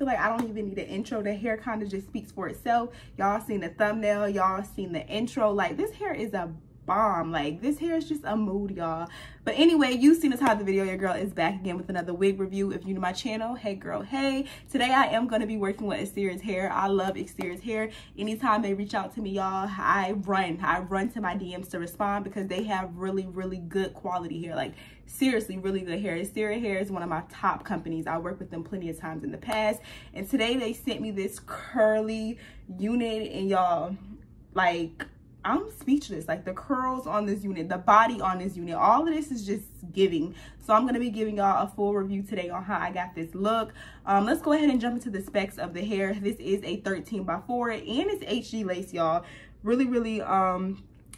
feel like I don't even need an intro. The hair kind of just speaks for itself. Y'all seen the thumbnail, y'all seen the intro. Like, this hair is a bomb. Like, this hair is just a mood, y'all. But anyway, you've seen the top of the video. Your girl is back again with another wig review. If you're new to my channel, hey girl, hey. Today I am going to be working with Asteria's Hair. I love Asteria's Hair. Anytime they reach out to me, y'all, I run to my DMs to respond, because they have really good quality hair. Like, seriously, really good hair. Asteria Hair is one of my top companies. I worked with them plenty of times in the past, and today they sent me this curly unit, and y'all, like, I'm speechless. Like, the curls on this unit, the body on this unit, all of this is just giving. So I'm going to be giving y'all a full review today on how I got this look. Let's go ahead and jump into the specs of the hair. This is a 13x4, and it's HG lace, y'all. Really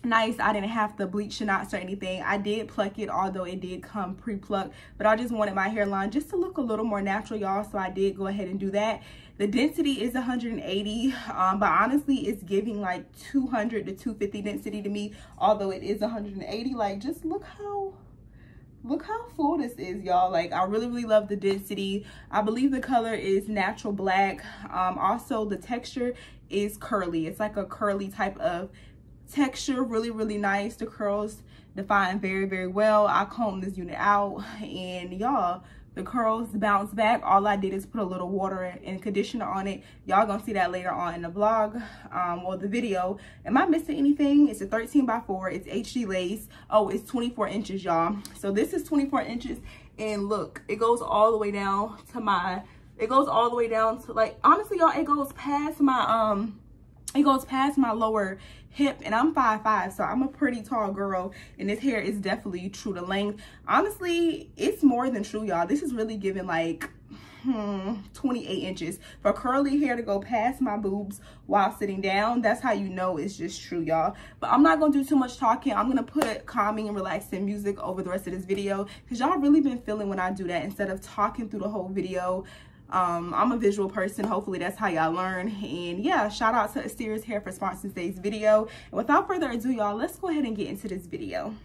nice. I didn't have to bleach knots or anything. I did pluck it, although it did come pre-plucked, but I just wanted my hairline just to look a little more natural, y'all, so I did go ahead and do that. The density is 180, but honestly, it's giving like 200 to 250 density to me, although it is 180. Like, just look how full this is, y'all. Like, I really love the density. I believe the color is natural black. Also, the texture is curly. It's like a curly type of texture. Really nice. The curls define very well. I combed this unit out, and y'all, the curls bounce back. All I did is put a little water and conditioner on it. Y'all gonna see that later on in the vlog, or the video. Am I missing anything? It's a 13x4. It's HG lace. Oh, it's 24 inches, y'all. So this is 24 inches, and look, it goes all the way down to my, it goes all the way down to, like, honestly, y'all, it goes past my, it goes past my lower hip, and I'm 5'5", so I'm a pretty tall girl, and this hair is definitely true to length. Honestly, it's more than true, y'all. This is really giving, like, 28 inches. For curly hair to go past my boobs while sitting down, that's how you know it's just true, y'all. But I'm not gonna do too much talking. I'm gonna put calming and relaxing music over the rest of this video, because y'all really been feeling when I do that instead of talking through the whole video. I'm a visual person. Hopefully that's how y'all learn. And yeah, shout out to Asteria's Hair for sponsoring today's video. And without further ado, y'all, let's go ahead and get into this video.